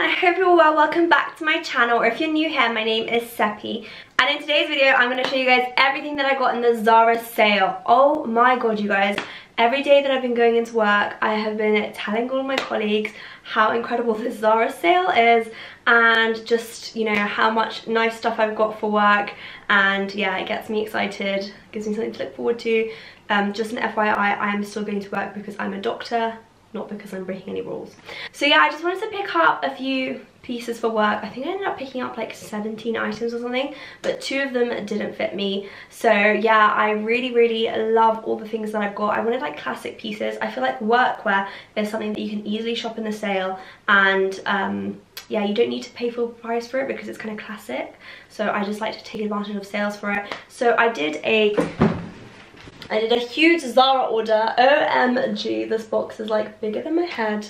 everyone, I hope you're well. Welcome back to my channel, or if you're new here, my name is Sepii. And in today's video, I'm going to show you guys everything that I got in the Zara sale. Oh my god, you guys. Every day that I've been going into work, I have been telling all of my colleagues how incredible this Zara sale is and just, you know, how much nice stuff I've got for work. And yeah, it gets me excited, gives me something to look forward to. Just an FYI, I am still going to work because I'm a doctor, not because I'm breaking any rules. So yeah, I just wanted to pick up a few pieces for work. I think I ended up picking up like 17 items or something, but 2 of them didn't fit me. So yeah, I really love all the things that I've got. I wanted like classic pieces. I feel like workwear is something that you can easily shop in the sale, and yeah, you don't need to pay full price for it because it's kind of classic. So I just like to take advantage of sales for it. So I did a huge Zara order. OMG, this box is like bigger than my head.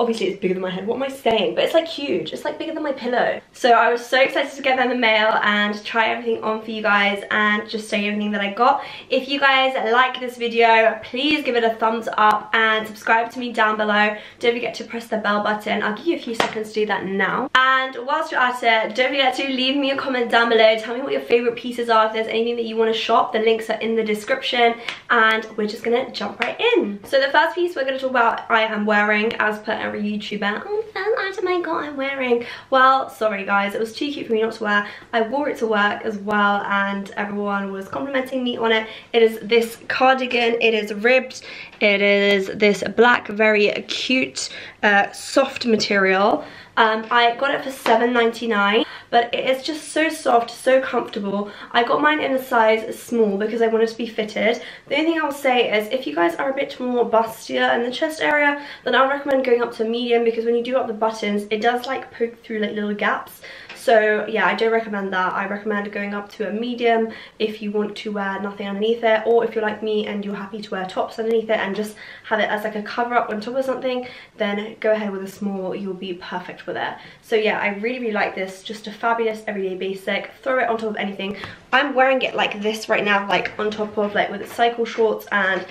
Obviously it's bigger than my head, what am I saying? But it's like huge, it's like bigger than my pillow. So I was so excited to get them in the mail and try everything on for you guys and just show you everything that I got. If you guys like this video, please give it a thumbs up and subscribe to me down below. Don't forget to press the bell button. I'll give you a few seconds to do that now. And whilst you're at it, don't forget to leave me a comment down below. Tell me what your favourite pieces are. If there's anything that you want to shop, the links are in the description, and we're just going to jump right in. So the first piece we're going to talk about I am wearing as per every YouTuber. Oh, first item I got I'm wearing. Well, sorry guys, it was too cute for me not to wear. I wore it to work as well and everyone was complimenting me on it. It is this cardigan. It is ribbed. It is this black, very cute, soft material. I got it for $7.99, but it is just so soft, so comfortable. I got mine in a size small because I wanted to be fitted. The only thing I'll say is if you guys are a bit more bustier in the chest area, then I'll recommend going up to medium, because when you do up the buttons, it does like poke through like little gaps. So yeah, I don't recommend that. I recommend going up to a medium if you want to wear nothing underneath it, or if you're like me and you're happy to wear tops underneath it and just have it as like a cover up on top of something, then go ahead with a small, you'll be perfect with it. So yeah, I really like this. Just a fabulous everyday basic. Throw it on top of anything. I'm wearing it like this right now, like on top of like with its cycle shorts and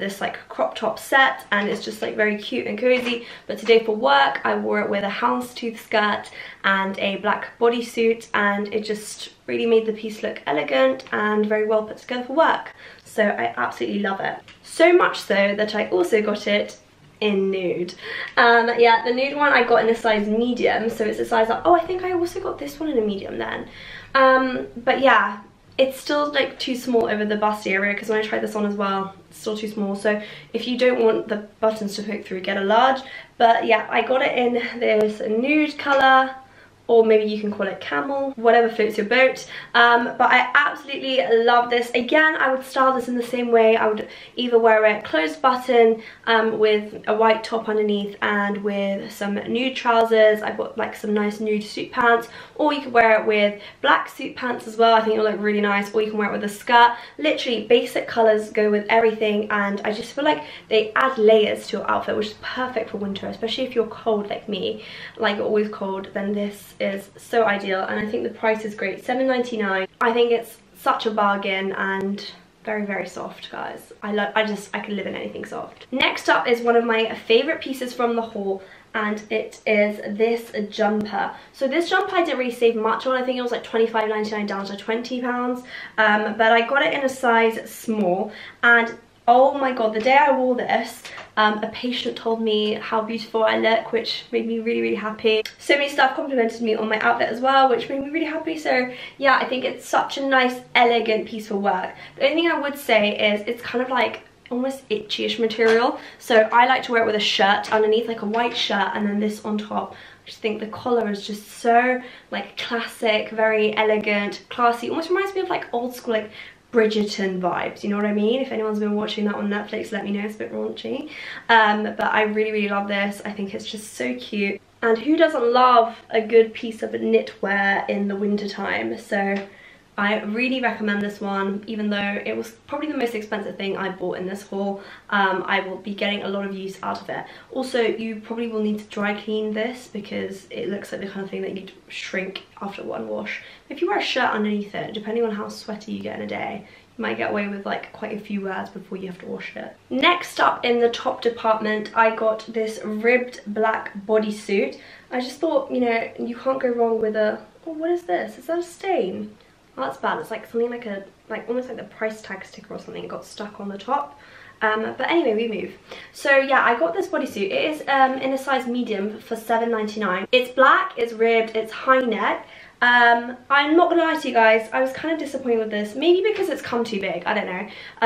this like crop top set, and it's just like very cute and cozy. But today for work, I wore it with a houndstooth skirt and a black bodysuit, and it just really made the piece look elegant and very well put together for work. So I absolutely love it. So much so that I also got it in nude. Yeah, the nude one I got in a size medium, so it's a size up. Oh, I think I also got this one in a medium then. But yeah, it's still like too small over the bust area, because when I tried this on as well, it's still too small. So if you don't want the buttons to poke through, get a large. But yeah, I got it in this nude colour, or maybe you can call it camel, whatever floats your boat. But I absolutely love this. Again, I would style this in the same way. I would either wear it closed button with a white top underneath and with some nude trousers. I've got like some nice nude suit pants, or you can wear it with black suit pants as well. I think it'll look really nice. Or you can wear it with a skirt. Literally, basic colours go with everything, and I just feel like they add layers to your outfit, which is perfect for winter, especially if you're cold like me, like you're always cold, then this is so ideal. And I think the price is great, $7.99. I think it's such a bargain, and very soft, guys. I could live in anything soft. Next up is one of my favorite pieces from the haul, and it is this jumper. So this jumper I didn't really save much on. I think it was like £25.99 down to £20, but I got it in a size small, and oh my god, the day I wore this, a patient told me how beautiful I look, which made me really happy. So many staff complimented me on my outfit as well, which made me really happy. So yeah, I think it's such a nice, elegant piece for work. The only thing I would say is it's kind of like almost itchy-ish material. So I like to wear it with a shirt underneath, like a white shirt, and then this on top. I just think the collar is just so like classic, very elegant, classy. Almost reminds me of like old school, like Bridgerton vibes, you know what I mean? If anyone's been watching that on Netflix, let me know. It's a bit raunchy, but I really love this. I think it's just so cute, and who doesn't love a good piece of knitwear in the winter time? So I really recommend this one, even though it was probably the most expensive thing I bought in this haul. I will be getting a lot of use out of it. Also, you probably will need to dry clean this, because it looks like the kind of thing that you'd shrink after one wash. If you wear a shirt underneath it, depending on how sweaty you get in a day, might get away with like quite a few wears before you have to wash it. Next up in the top department, I got this ribbed black bodysuit. I just thought, you know, you can't go wrong with a... Oh, what is this? Is that a stain? Oh, that's bad. It's like something like a... like almost like the price tag sticker or something got stuck on the top. But anyway, we move. So yeah, I got this bodysuit. It is in a size medium for $7.99. It's black, it's ribbed, it's high neck. I'm not gonna lie to you guys, I was kind of disappointed with this, maybe because it's come too big, I don't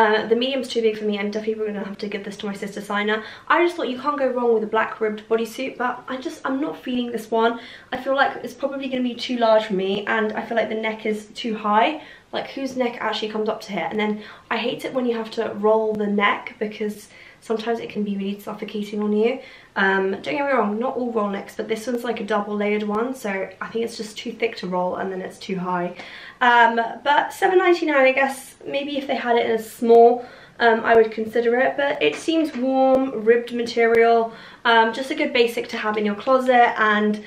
know. The medium's too big for me. I'm definitely gonna have to give this to my sister Sina. I just thought you can't go wrong with a black ribbed bodysuit, but I'm not feeling this one. I feel like it's probably gonna be too large for me, and I feel like the neck is too high. Like, whose neck actually comes up to here? And then I hate it when you have to roll the neck, because sometimes it can be really suffocating on you. Don't get me wrong, not all roll necks, but this one's like a double layered one, so I think it's just too thick to roll and then it's too high. But $7.99, I guess maybe if they had it in a small, I would consider it, but it seems warm, ribbed material, just a good basic to have in your closet, and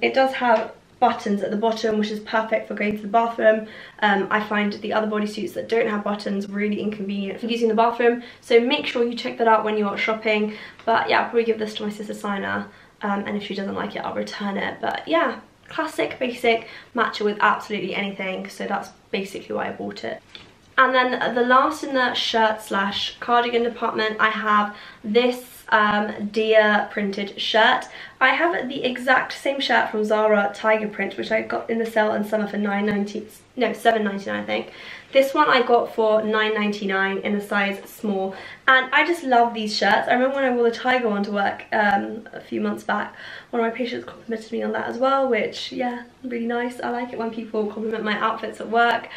it does have buttons at the bottom, which is perfect for going to the bathroom. I find the other bodysuits that don't have buttons really inconvenient for using the bathroom, so make sure you check that out when you are shopping. But yeah, I'll probably give this to my sister Sina, and if she doesn't like it, I'll return it. But yeah, classic, basic, match it with absolutely anything, so that's basically why I bought it. And then the last in the shirt slash cardigan department, I have this deer printed shirt. I have the exact same shirt from Zara, tiger print, which I got in the sale in summer for $7.99, I think. This one I got for $9.99 in a size small, and I just love these shirts. I remember when I wore the tiger one to work a few months back, one of my patients complimented me on that as well, which, yeah, really nice. I like it when people compliment my outfits at work.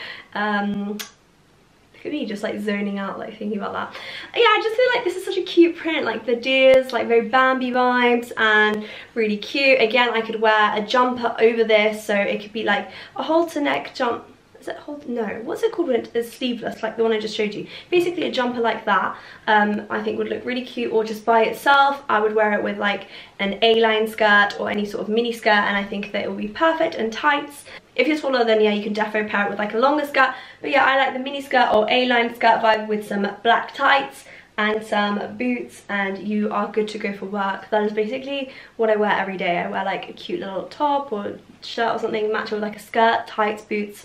Look at me just like zoning out, like thinking about that. Yeah, I just feel like this is such a cute print, like the deers, like very Bambi vibes, and really cute. Again, I could wear a jumper over this, so it could be like a halter neck jump. Is it halter? No, what's it called when it's sleeveless, like the one I just showed you? Basically a jumper like that, I think would look really cute, or just by itself. I would wear it with like an A-line skirt or any sort of mini skirt, and I think that it will be perfect, and tights. If you're taller, then yeah, you can definitely pair it with like a longer skirt. But yeah, I like the mini skirt or A-line skirt vibe with some black tights and some boots, and you are good to go for work. That is basically what I wear every day. I wear like a cute little top or shirt or something, match it with like a skirt, tights, boots.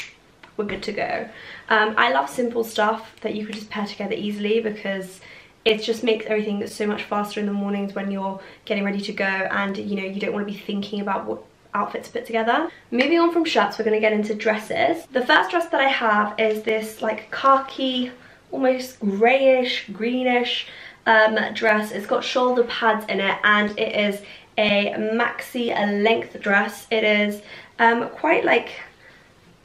We're good to go. I love simple stuff that you could just pair together easily, because it just makes everything so much faster in the mornings when you're getting ready to go, and you know, you don't want to be thinking about what outfits put together. Moving on from shirts, we're going to get into dresses. The first dress that I have is this like khaki, almost greyish, greenish dress. It's got shoulder pads in it, and it is a maxi, a length dress. It is quite like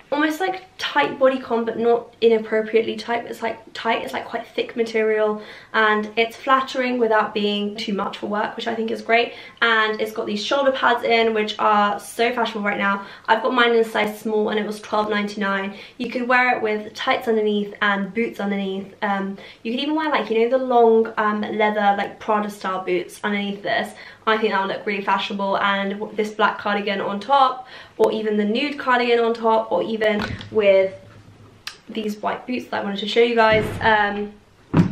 almost like tight bodycon, but not inappropriately tight. It's like tight, it's like quite thick material, and it's flattering without being too much for work, which I think is great. And it's got these shoulder pads in, which are so fashionable right now. I've got mine in a size small, and it was $12.99. You could wear it with tights underneath and boots underneath. You could even wear like, you know, the long leather like Prada style boots underneath this. I think that would look really fashionable, and this black cardigan on top, or even the nude cardigan on top, or even with these white boots that I wanted to show you guys.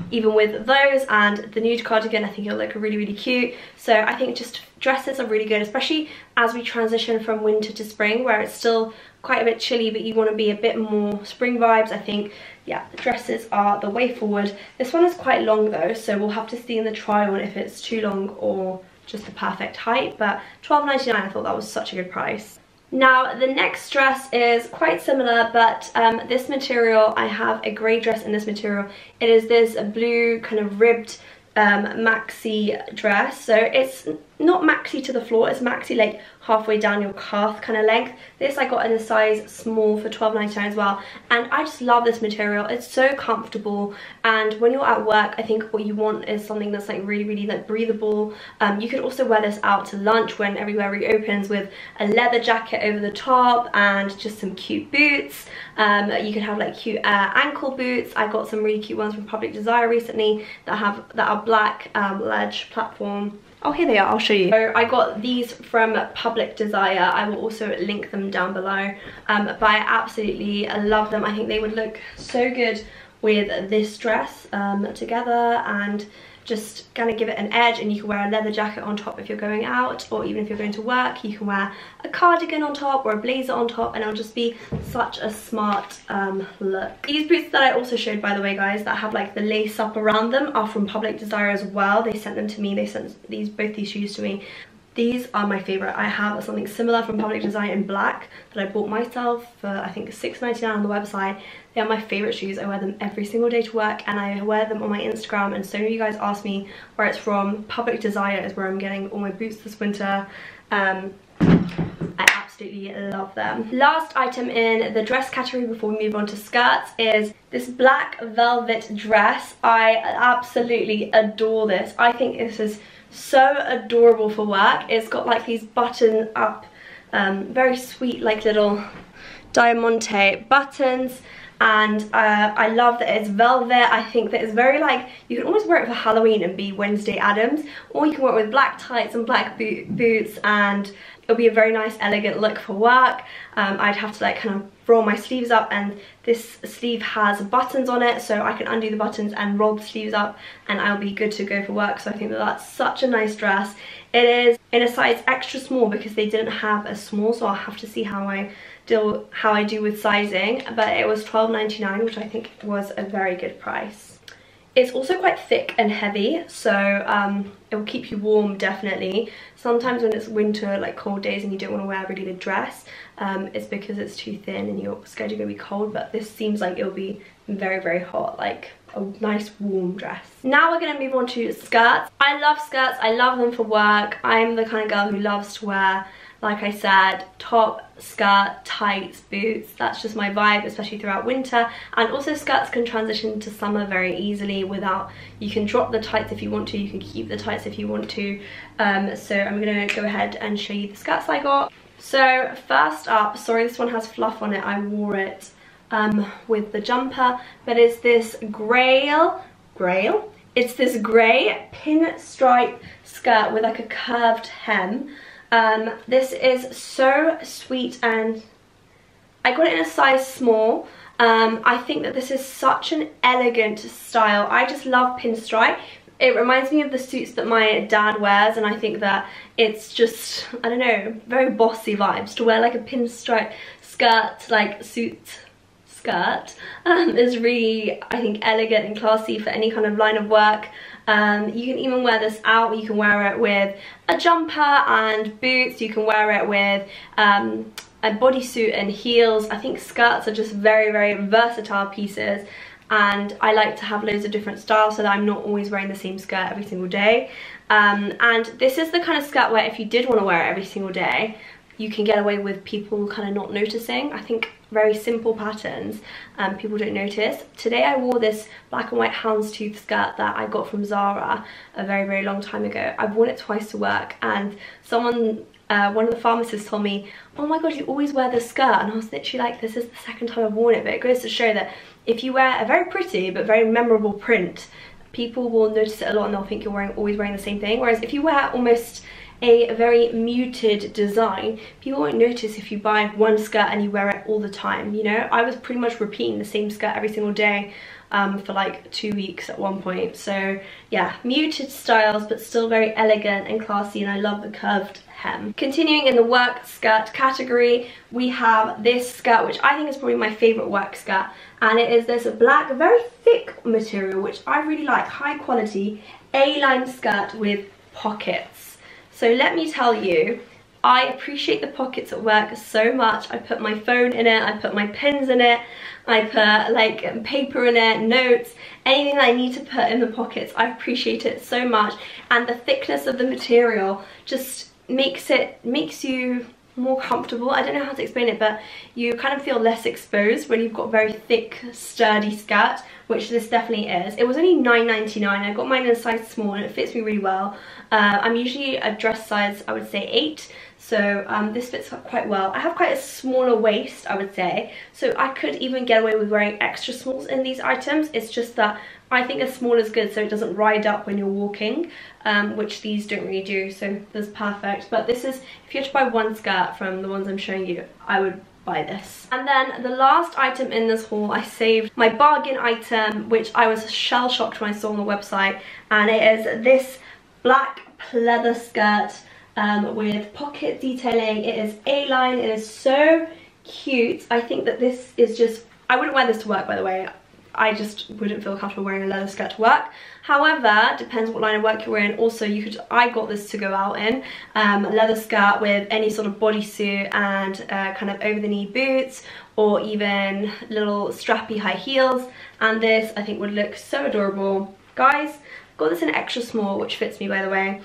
Even with those and the nude cardigan, I think it'll look really, really cute. So I think just dresses are really good, especially as we transition from winter to spring, where it's still quite a bit chilly, but you want to be a bit more spring vibes. I think, yeah, the dresses are the way forward. This one is quite long though, so we'll have to see in the try on if it's too long or just the perfect height. But $12.99, I thought that was such a good price. Now, the next dress is quite similar, but this material, I have a grey dress in this material. It is this blue kind of ribbed maxi dress. So it's not maxi to the floor, it's maxi like halfway down your calf kind of length. This I got in a size small for $12.99 as well, and I just love this material. It's so comfortable, and when you're at work, I think what you want is something that's like really, really like breathable. You could also wear this out to lunch when everywhere reopens, with a leather jacket over the top and just some cute boots. You could have like cute ankle boots. I got some really cute ones from Public Desire recently that are black, ledge platform. Oh, here they are, I'll show you. So I got these from Public Desire. I will also link them down below. But I absolutely love them. I think they would look so good with this dress together, and just kind of give it an edge, and you can wear a leather jacket on top if you're going out, or even if you're going to work, you can wear a cardigan on top or a blazer on top, and it'll just be such a smart look. These boots that I also showed, by the way, guys, that have like the lace up around them are from Public Desire as well. They sent them to me. They sent these, both these shoes to me. These are my favourite. I have something similar from Public Desire in black that I bought myself for I think $6.99 on the website. They are my favourite shoes. I wear them every single day to work, and I wear them on my Instagram, and so many of you guys ask me where it's from. Public Desire is where I'm getting all my boots this winter. I absolutely love them. Last item in the dress category before we move on to skirts is this black velvet dress. I absolutely adore this. I think this is so adorable for work. It's got like these button up, very sweet like little diamante buttons, and I love that it's velvet. I think that it's very like, you can almost wear it for Halloween and be Wednesday Addams, or you can wear it with black tights and black boots, and it'll be a very nice elegant look for work. I'd have to like kind of roll my sleeves up, and this sleeve has buttons on it, so I can undo the buttons and roll the sleeves up, and I'll be good to go for work. So I think that that's such a nice dress. It is in a size extra small because they didn't have a small, so I'll have to see how I do with sizing, but it was $12.99, which I think was a very good price. It's also quite thick and heavy, so it will keep you warm, definitely. Sometimes when it's winter, like cold days, and you don't want to wear really the dress, it's because it's too thin and you're scared you're going to be cold, but this seems like it'll be very, very hot, like a nice warm dress. Now we're going to move on to skirts. I love skirts. I love them for work. I'm the kind of girl who loves to wear, like I said, top, skirt, tights, boots. That's just my vibe, especially throughout winter. And also skirts can transition to summer very easily without, you can drop the tights if you want to, you can keep the tights if you want to. So I'm gonna go ahead and show you the skirts I got. So first up, sorry this one has fluff on it, I wore it with the jumper, but it's this grey pinstripe skirt with like a curved hem. This is so sweet, and I got it in a size small. I think that this is such an elegant style. I just love pinstripe. It reminds me of the suits that my dad wears, and I think that it's just, I don't know, very bossy vibes to wear like a pinstripe skirt, like suit skirt. It's really, I think, elegant and classy for any kind of line of work. You can even wear this out. You can wear it with a jumper and boots. You can wear it with a bodysuit and heels. I think skirts are just very, very versatile pieces, and I like to have loads of different styles so that I'm not always wearing the same skirt every single day. And this is the kind of skirt where if you did want to wear it every single day, you can get away with people kind of not noticing. I think very simple patterns, people don't notice. Today I wore this black and white houndstooth skirt that I got from Zara a very, very long time ago. I've worn it twice to work, and someone, one of the pharmacists told me, oh my god, you always wear this skirt, and I was literally like, this is the second time I've worn it. But it goes to show that if you wear a very pretty but very memorable print, people will notice it a lot, and they'll think you're always wearing the same thing. Whereas if you wear almost a very muted design, people won't notice if you buy one skirt and you wear it all the time, you know. I was pretty much repeating the same skirt every single day for like 2 weeks at one point. So yeah, muted styles but still very elegant and classy, and I love the curved hem. Continuing in the work skirt category, we have this skirt, which I think is probably my favorite work skirt, and it is this black, very thick material, which I really like, high quality A-line skirt with pockets. So let me tell you, I appreciate the pockets at work so much. I put my phone in it, I put my pens in it, I put like paper in it, notes, anything that I need to put in the pockets. I appreciate it so much. And the thickness of the material just makes you more comfortable. I don't know how to explain it, but you kind of feel less exposed when you've got very thick, sturdy skirt, which this definitely is. It was only $9.99. I got mine in a size small, and it fits me really well. I'm usually a dress size, I would say 8, so this fits up quite well. I have quite a smaller waist, I would say, so I could even get away with wearing extra smalls in these items. It's just that I think a small is good so it doesn't ride up when you're walking, which these don't really do, so this is perfect. But this is, if you had to buy one skirt from the ones I'm showing you, I would buy this. And then the last item in this haul, I saved my bargain item, which I was shell shocked when I saw on the website, and it is this black pleather skirt with pocket detailing. It is A-line, it is so cute. I think that this is just, I wouldn't wear this to work, by the way. I just wouldn't feel comfortable wearing a leather skirt to work. However, depends what line of work you're in. Also, you could, I got this to go out in, leather skirt with any sort of bodysuit and kind of over the knee boots, or even little strappy high heels. And this I think would look so adorable. Guys, got this in extra small, which fits me by the way,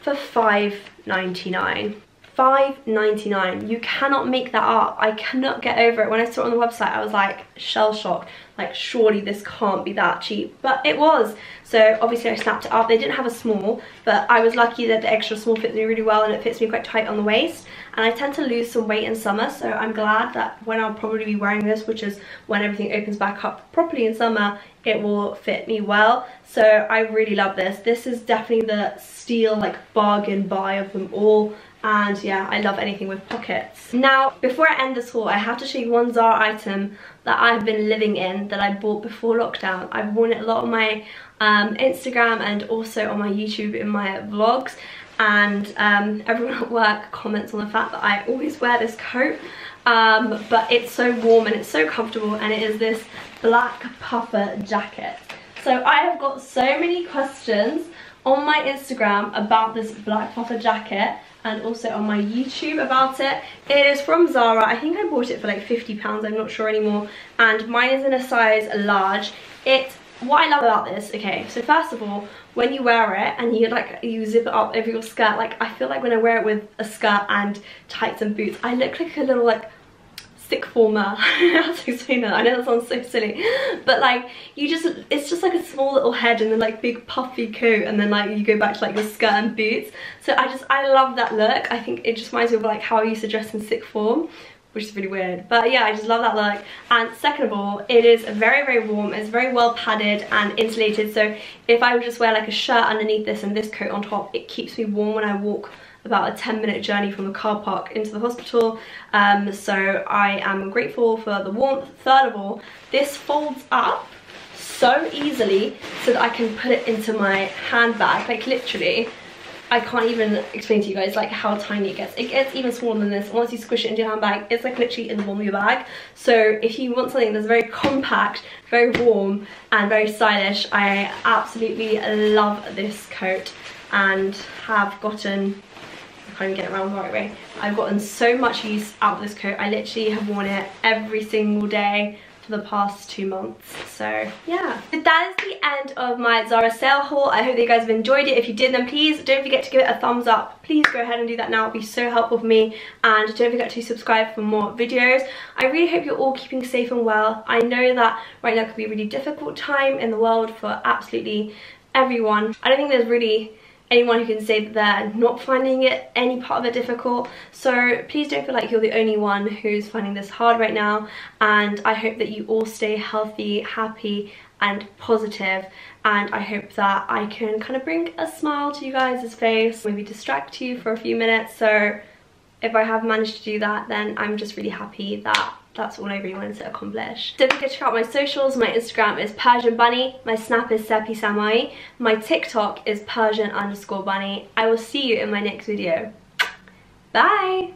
for $5.99. $5.99. You cannot make that up. I cannot get over it. When I saw it on the website, I was like shell shocked. Like, surely this can't be that cheap. But it was. So obviously I snapped it up. They didn't have a small, but I was lucky that the extra small fits me really well, and it fits me quite tight on the waist. And I tend to lose some weight in summer, so I'm glad that when I'll probably be wearing this, which is when everything opens back up properly in summer, it will fit me well. So I really love this. This is definitely the steal, like, bargain buy of them all. And yeah, I love anything with pockets. Now, before I end this haul, I have to show you one Zara item that I've been living in, that I bought before lockdown. I've worn it a lot on my Instagram and also on my YouTube in my vlogs. And everyone at work comments on the fact that I always wear this coat. But it's so warm and it's so comfortable, and it is this black puffer jacket. So I have got so many questions on my Instagram about this black puffer jacket, and also on my YouTube about it. It is from Zara. I think I bought it for like £50, I'm not sure anymore. And mine is in a size large. What I love about this, okay, so first of all, when you wear it and you like, you zip it up over your skirt, like, I feel like when I wear it with a skirt and tights and boots, I look like a little like stick former. How to explain that? I know that sounds so silly, but like, you just, it's just like a small little head and then like big puffy coat, and then like you go back to like your skirt and boots. So I love that look. I think it just reminds me of like how I used to dress in sick form, which is really weird, but yeah, I just love that look. And second of all, it is very, very warm. It's very well padded and insulated, so if I would just wear like a shirt underneath this and this coat on top, it keeps me warm when I walk about a 10-minute journey from the car park into the hospital. So I am grateful for the warmth. Third of all, this folds up so easily so that I can put it into my handbag. Like, literally, I can't even explain to you guys like how tiny it gets. It gets even smaller than this. Once you squish it into your handbag, it's like literally in the bottom of your bag. So if you want something that's very compact, very warm, and very stylish, I absolutely love this coat, and have gotten, I can't even get it around the right way, I've gotten so much use out of this coat. I literally have worn it every single day for the past 2 months. So yeah, that is the end of my Zara sale haul. I hope that you guys have enjoyed it. If you did, then please don't forget to give it a thumbs up. Please go ahead and do that now. It'll be so helpful for me. And don't forget to subscribe for more videos. I really hope you're all keeping safe and well. I know that right now could be a really difficult time in the world for absolutely everyone. I don't think there's really anyone who can say that they're not finding it, any part of it, difficult. So please don't feel like you're the only one who's finding this hard right now, and I hope that you all stay healthy, happy and positive, and I hope that I can kind of bring a smile to you guys' face, maybe distract you for a few minutes. So if I have managed to do that, then I'm just really happy that that's all I really wanted to accomplish. Don't forget to check out my socials. My Instagram is Persian Bunny. My Snap is sepiisamaee. My TikTok is Persian_Bunny. I will see you in my next video. Bye!